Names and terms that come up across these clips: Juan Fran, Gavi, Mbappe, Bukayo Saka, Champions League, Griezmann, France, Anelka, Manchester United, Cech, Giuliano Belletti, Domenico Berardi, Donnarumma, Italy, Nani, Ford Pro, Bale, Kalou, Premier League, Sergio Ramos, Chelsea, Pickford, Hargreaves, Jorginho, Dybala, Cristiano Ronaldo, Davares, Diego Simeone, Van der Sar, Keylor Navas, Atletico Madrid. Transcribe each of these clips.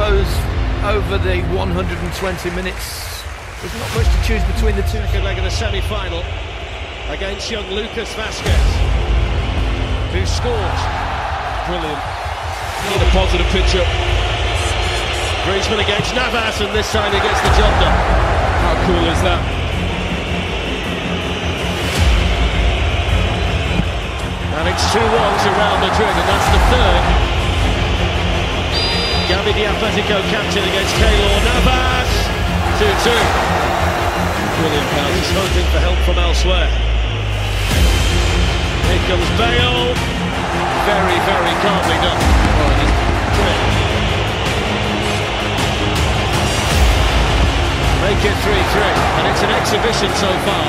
suppose over the 120 minutes, there's not much to choose between the two. Second leg of the semi-final against young Lucas Vázquez, who scored. Brilliant. Need a positive picture. Griezmann against Navas, and this time he gets the job done. How cool is that? And it's 2-1 to Real Madrid, and that's the third. Gavi, the Atletico captain, against Keylor Navas. 2-2. William Powell is hoping for help from elsewhere. Here comes Bale. Very, very calmly done. Make it 3-3, and it's an exhibition so far.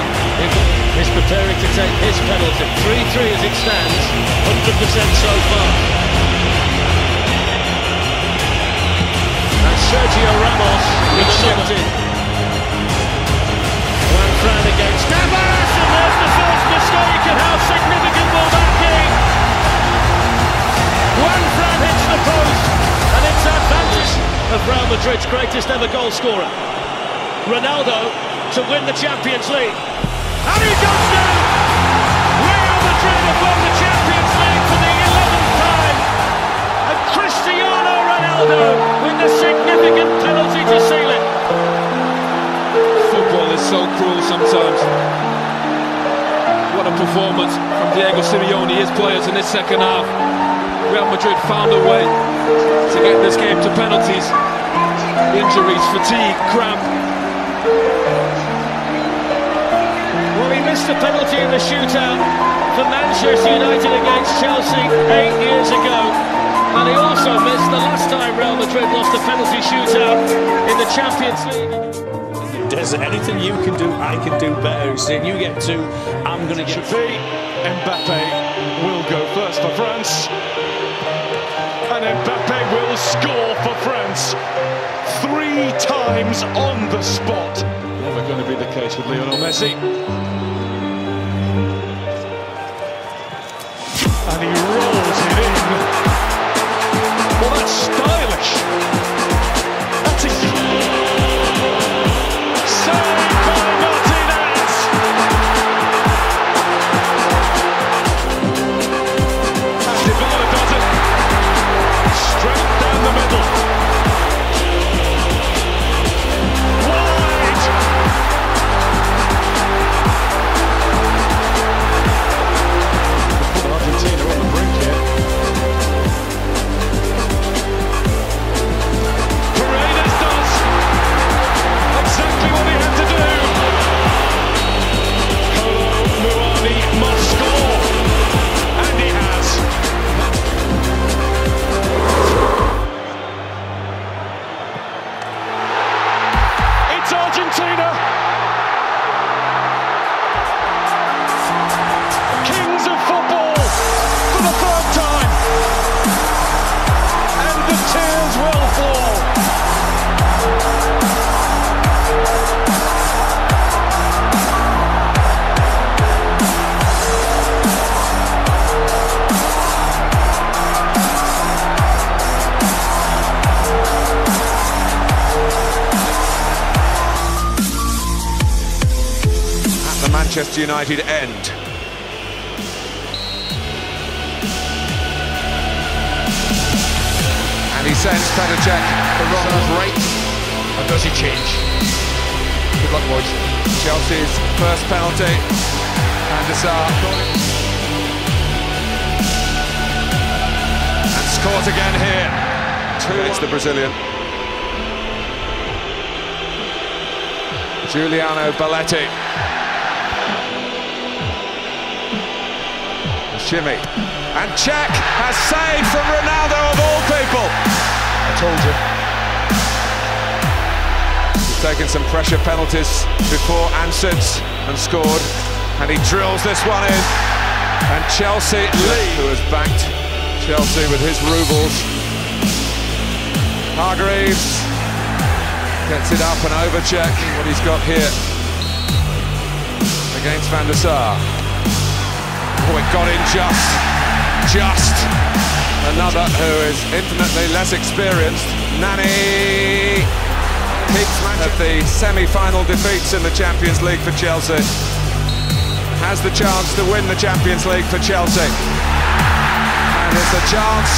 Is preparing to take his penalty. 3-3 as it stands, 100% so far. And Sergio Ramos with a penalty. Juan Fran against Davares, and there's the first mistake, and how significant will that be? Juan Fran hits the post, and it's advantage of Real Madrid's greatest ever goal scorer, Ronaldo, to win the Champions League. And he does now! Real Madrid have won the Champions League for the 11th time! And Cristiano Ronaldo with the significant penalty to seal it! Football is so cruel sometimes. What a performance from Diego Simeone, his players in this second half. Real Madrid found a way to get this game to penalties. Injuries, fatigue, cramp. He missed the penalty in the shootout for Manchester United against Chelsea 8 years ago. And he also missed the last time Real Madrid lost a penalty shootout in the Champions League. There's anything you can do, I can do better. Saying you get two, I'm going to get three. Mbappe will go first for France. And Mbappe will score for France 3 times on the spot. Never going to be the case with Lionel Messi. And he rolls it in. Well, that's stylish. That's a saved by Martinez. And Dybala does it. Straight down the middle. Manchester United end. And he sends Petacek the wrong break. And does he change? Good luck, boys. Chelsea's first penalty. Van der Sar. And scores again here. 2-1. It's the Brazilian. Giuliano Belletti. Jimmy, and Cech has saved from Ronaldo of all people. I told you. He's taken some pressure penalties before and since and scored, and he drills this one in. And Chelsea lead, who has backed Chelsea with his rubles. Hargreaves gets it up and over Cech. What he's got here against Van der Sar. Oh, it got in just. another who is infinitely less experienced. Nani keeps at the semi-final defeats in the Champions League for Chelsea. Has the chance to win the Champions League for Chelsea. And it's a chance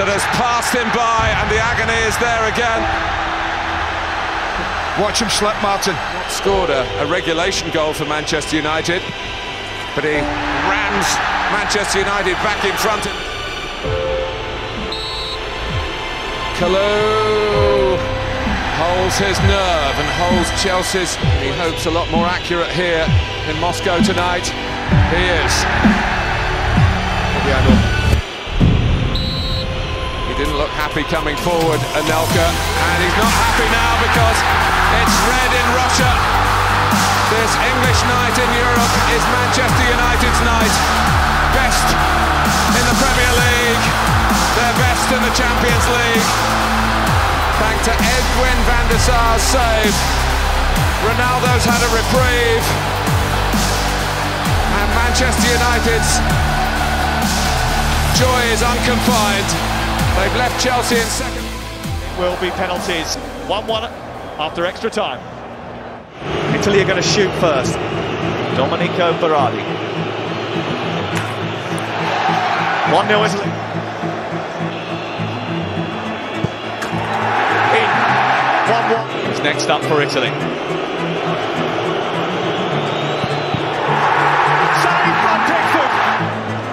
that has passed him by, and the agony is there again. Watch him slip, Martin. Scored a regulation goal for Manchester United, but he rams Manchester United back in front. Kalou holds his nerve and holds Chelsea's. He hopes a lot more accurate here in Moscow tonight. He is. He didn't look happy coming forward, Anelka, and he's not happy now because it's red in Russia. This English night in Europe is Manchester United's night. Best in the Premier League, their best in the Champions League. Thanks to Edwin van der Sar's save, Ronaldo's had a reprieve, and Manchester United's joy is unconfined. They've left Chelsea in second. It will be penalties. 1-1. After extra time. Italy are going to shoot first. Domenico Berardi. 1-0 Italy. In. 1-1. It's next up for Italy. Save from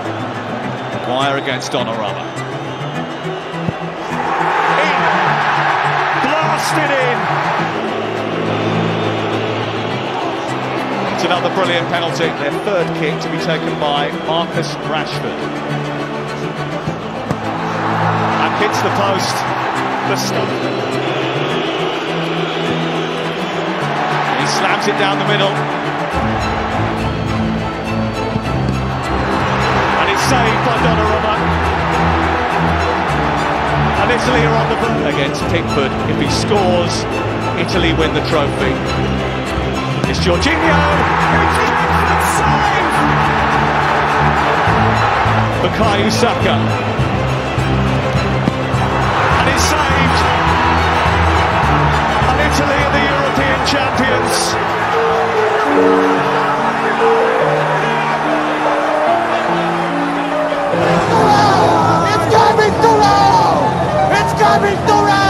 Pickford. Wire against Donnarumma. It in. It's another brilliant penalty. Their third kick to be taken by Marcus Rashford. And hits the post. The stop. He slams it down the middle. And it's saved by Donnarumma. And Italy are on the board against Pickford. If he scores, Italy win the trophy. It's Jorginho. It's save. Bukayo Saka. And it's saved. And Italy are the European champions. It's coming to